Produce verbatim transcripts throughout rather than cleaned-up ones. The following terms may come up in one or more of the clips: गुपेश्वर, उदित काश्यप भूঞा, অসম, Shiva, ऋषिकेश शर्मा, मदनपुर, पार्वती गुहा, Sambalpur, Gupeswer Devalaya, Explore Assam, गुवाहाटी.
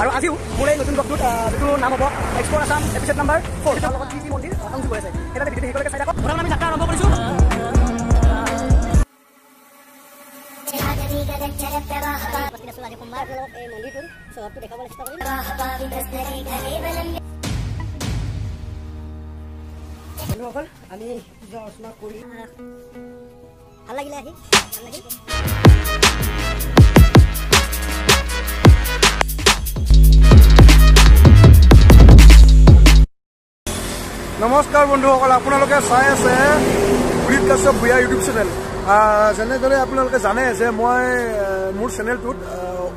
और आज मोर नतुन ब्लगट जो नाम हम explore Assam episode number four मंदिर संजोग है यात्रा বন্ধুসকল আমি পূজা অর্চনা কৰি ভাল লাগিলে আহি ভাল লাগিল নমস্কাৰ বন্ধুসকল আপোনালোকে চাই আছে উদিত কাশ্যপ ভূঞা ইউটিউব চেনেল যেনেদৰে আপোনালোকে জানে যে মই মোৰ চেনেলটোত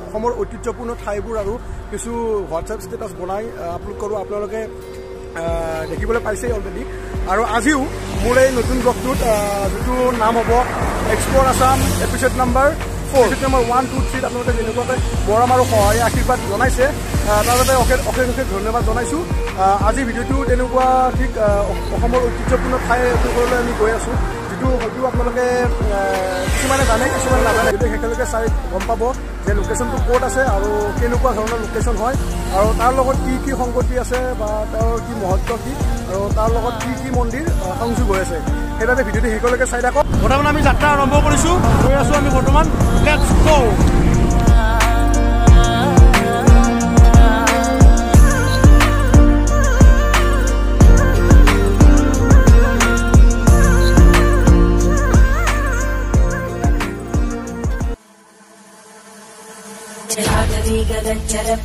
অসমৰ ঐতিহ্যপূৰ্ণ ঠাইবোৰ আৰু কিছু হোৱাটছআপ ষ্টেটাছ বনাই আপলোড কৰোঁ আপোনালোকে देखने पासी अलरेडी और आज मोर नतुन ब्लगट जो नाम हम explore Assam episode number four episode number one two three अपने जेनेकुवाके बरम और सहाय आशीर्वाद जानाइसे तारबाबे अखेर अखेर धन्यवाद जानाइसु। आज भिडिओ तेनेकुवा ठीक ऐतिह्यपूर्ण ठाई आम गई आसो जो हूँ अपने किसुमाने जाने किसुमाने नाजाने गए चाय गम पा जो लोकेशन तो कत आने लोकेशन है और तार की संगति आसे की महत्व की और तार की मंदिर संजोग हो आसे भिडिओ शेषलेके चाय थक बर्तमान आम यात्रा आरम्भ करिसु गई आसो आम बर्तमान लेट्स गो।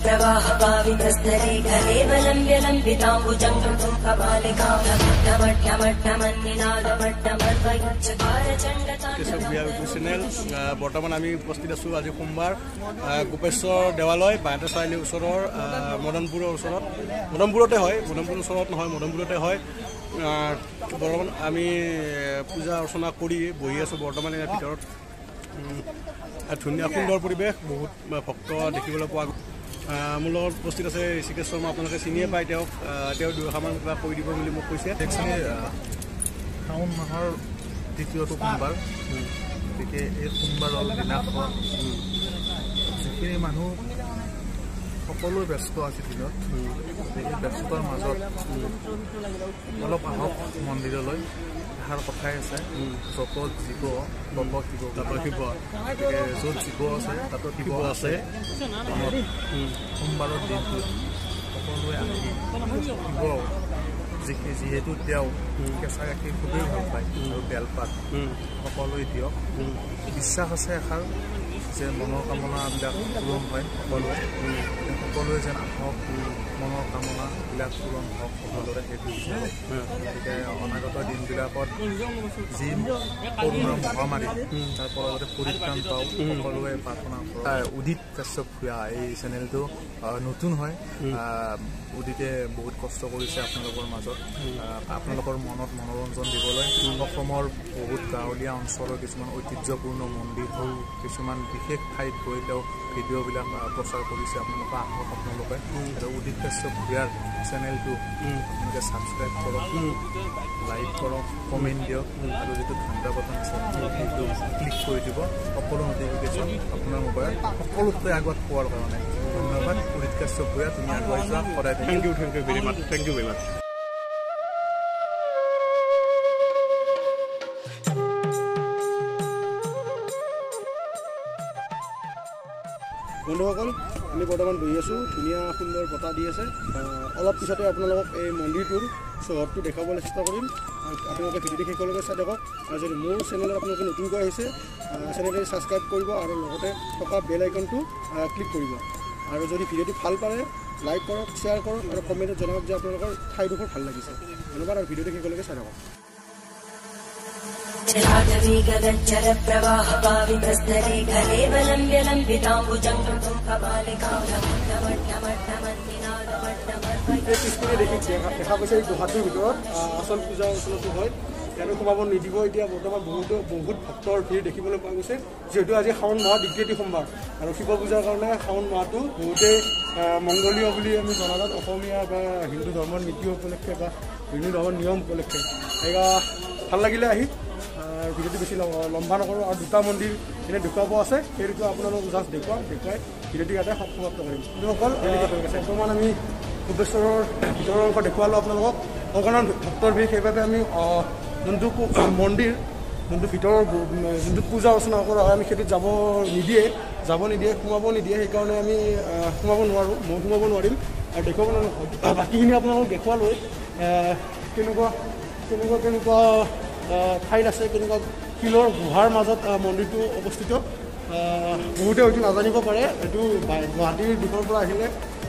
प्रवाह पावितस्तरे बर्तमान आम उपस्थित आसो आज सोमवार गुपेश्वर देवालय बाहटा चारिली ऊर मदनपुर ऊर मदनपुरते है मदनपुर ऊर ना मदनपुरते है बर्तमान आम पूजा अर्चना कर बहि आसो बर्तमान भर धुनिया सुंदर परिवेश बहुत भक्त देखने पा मोर उपस्थित आसे ऋषिकेश शर्मा अपने चिनिए पाए दुशामान क्या मैं कैसे एक्चुअली शाउन माहर द्वितीय सोमवार गए सोमवार जी मानु सको व्यस्त आज दिन व्यस्तर मजबूत अलग आहक मंदिर हार कथाई आसे जगत जीव बल्ब शिव शिव जो जीव आत शिव आसे सोमवार दिन सको शिव जीतु केंचा गाखिर खूब भल पाए बेलपात सको दियक विश्वास आसे एखार जो मनर कमना पूरण है सको सकोन आहक मनर कमना पूरण हम सकोरे गए अनागत दिनबिल जी करोना महामारी तरह परित्राण पाओ सको प्रार्थना उदित काश्यप भूঞा चेनेल तो नतुन है उदिते बहुत कष्ट मजबूत अपन मन मनोरंजन दीबले बहुत गाँवलिया अंचल किसान ऐतिह्यपूर्ण मंदिर हूँ किसान विशेष ठाई गई भिडिओबा प्रचार कर उदित काश्यप भूঞাৰ चेनेल तो सबसक्राइब कर लाइक कर कमेन्ट दियक और जी घंटा बटन क्लिक कर दी सको नटिफिकेशन अपना मोबाइल सकोत आगत पवार कारण धन्यवाद उदित काश्यप भूঞা तुम आगे जाए thank you thank you very much thank you very much. बंधुसक आम बर्तमान बहि आसो धुनिया सुंदर बता दी आसे अलग पीछते अपना मंदिर चहर तो देखा चेस्टा कर भिडिओ शेषलेके चाय थक और जो मोर चेनेल अपने नतुनक चेनेल सबसक्राइब कर और थका बेल आइकन तो क्लिक कर और जो भिडिओ भल पारे लाइक कर शेयर कर और कमेन्ट जानक अपने ठाईडोर भल लगे धन्यवाद और भिडिओ शेषलेके चाय थक देखा पासी गुवाहाटीर भर आसल पूजा अर्चना है इतना सोम निदी इतना बर्तमान बहुत बहुत भक्तर भीड़ देखने पा गई जीतु आज शाउन माह द्वितीय सोमवार और शिव पूजार कारण शाउन माह तो बहुते मंगलियों जाना हिंदू धर्म नीति उपलक्षे हिंदू धर्म नियम उपलक्षे भल लगे भिडिओ बेसि लम्बा नक और दुटा मंदिर इन्हें ढुकाब आसे अपना जस्ट देखा देखा ভিডিঅ'টি এটা সমাপ্ত কৰিম। সকল বৰ্তমান আমি গুপেশ্বৰৰ ভিতৰৰ অংশ দেখুৱালোঁ আপোনালোকক। অগণন ভক্তৰ ভিৰ, সেইবাবে আমি যোনটো মন্দিৰ যোনটো ভিতৰৰ যোনটো পূজা অৰ্চনা কৰা হয় আমি সেইটো যাব নিদিয়ে যাব নিদিয়ে সোমাব নিদিয়ে, সেইকাৰণে আমি সোমাব নোৱাৰোঁ, মই সোমাব নোৱাৰিম আৰু দেখুৱাব নোৱাৰোঁ। বাকীখিনি আপোনালোকক দেখুৱালৈ কেনেকুৱা কেনেকুৱা কেনেকুৱা ঠাইত আছে, কেনেকুৱা শিলৰ গুহাৰ মাজত মন্দিৰটো অৱস্থিত। বহুতে হয়তো নাজানিব পাৰে, এইটো গুৱাহাটীৰ দিশৰ পৰা আহিলে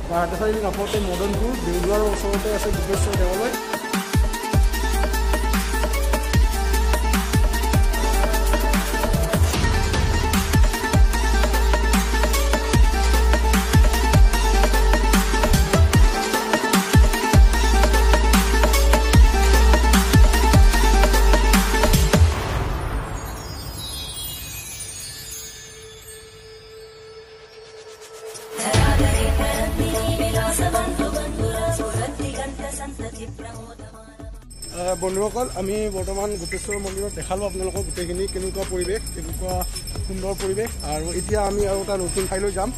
গুৱাহাটী চাৰিআলি নাপতে মদনপুৰ দেউলুৱাৰ ওচৰতে আছে গুপেশ্বৰ দেৱালয়। বন্ধুসকল, আমি বৰ্তমান গুপেশ্বৰ মন্দিৰত দেখালোঁ আপোনালোকক গোটেইখিনি কেনেকুৱা পৰিৱেশ, কেনেকুৱা সুন্দৰ পৰিৱেশ। আৰু এতিয়া আমি আৰু এটা নতুন ঠাইলৈ যাম।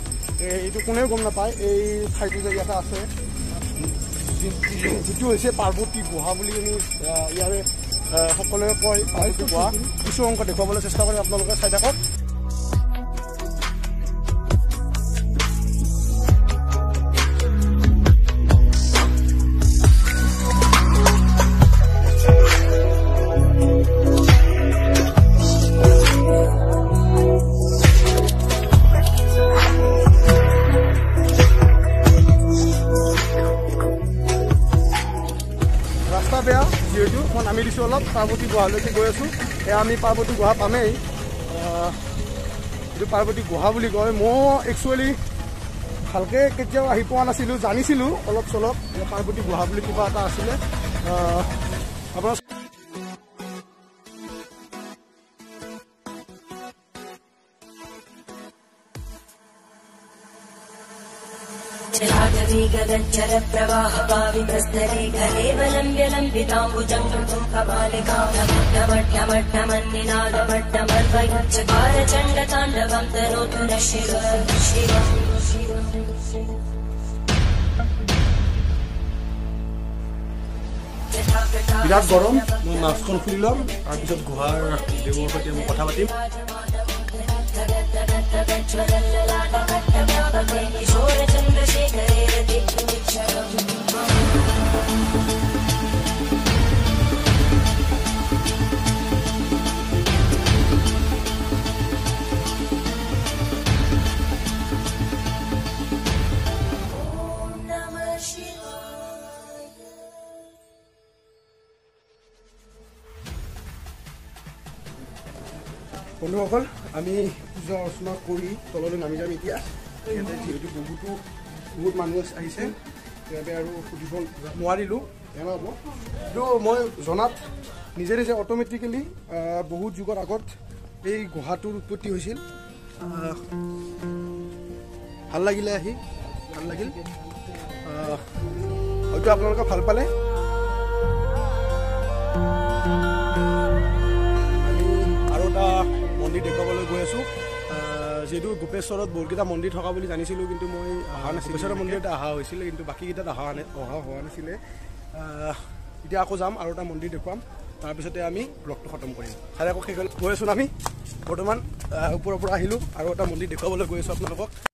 এইটো কোনেও গম নাপায় এই ঠাইটো যে ইয়াতে আছে, যিটো হৈছে পাৰ্বতী গুহা বুলি আমি ইয়াৰে সকলোৱে কয়। পাৰ্বতী গুহা কিছু অংশ দেখুৱাবলৈ চেষ্টা কৰিম, আপোনালোকে চাই থাকক। বেয়া যিহেতু মই নামি দিছোঁ অলপ, পাৰ্বতী গুহালৈকে গৈ আছোঁ। এয়া আমি পাৰ্বতী গুহা পামেই, যিটো পাৰ্বতী গুহা বুলি কয়। মই একচুৱেলি ভালকৈ কেতিয়াও আহি পোৱা নাছিলোঁ, জানিছিলোঁ অলপ চলপ পাৰ্বতী গুহা বুলি কিবা এটা আছিলে। আপোনাৰ गदज्जर प्रवाह पावितस्तरे गलेवलम्ब्य लम्बिताम्बुजङ्घं कपालिकां नमट्टमट्टमट्टमन्निनादमट्टमर्वयुच्चकार चण्डताण्डवं तनोतु नः शिवा शिवा शिवा। বিৰাট গৰম, মই মাস্কখন খুলি ল'ম, তাৰপিছত গুহাৰ দেৱৰ সৈতে মই কথা পাতিম। বন্ধুসকল, আমি পূজা অৰ্চনা কৰি তললৈ নামি যাম। এতিয়া ইয়াতে যিহেতু বহুতো বহুত মানুহ আহিছে, ইয়াতে আৰু সুধিব নোৱাৰিলোঁ, বেয়া হ'ব। কিন্তু মই জনাত নিজে নিজে অট'মেটিকেলি বহুত যুগৰ আগত এই গুহাটোৰ উৎপত্তি হৈছিল। ভাল লাগিলে আহি, ভাল লাগিল, হয়তো আপোনালোকে ভাল পালে। মন্দিৰ দেখুৱাবলৈ গৈ আছোঁ। যিহেতু গুপেশ্বৰত বহুতকেইটা মন্দিৰ থকা বুলি জানিছিলোঁ, কিন্তু মই অহা নাছিলোঁ। গুপেশ্বৰৰ মন্দিৰত অহা হৈছিলে, কিন্তু বাকীকেইটাত অহা অহা হোৱা নাছিলে। এতিয়া আকৌ যাম আৰু এটা মন্দিৰ দেখুৱাম, তাৰপিছতে আমি ব্লগটো খতম কৰিম। আৰু আকৌ শেষ গৈ আছোঁ আমি বৰ্তমান ওপৰৰ পৰা আহিলোঁ, আৰু এটা মন্দিৰ দেখুৱাবলৈ গৈ আছোঁ আপোনালোকক।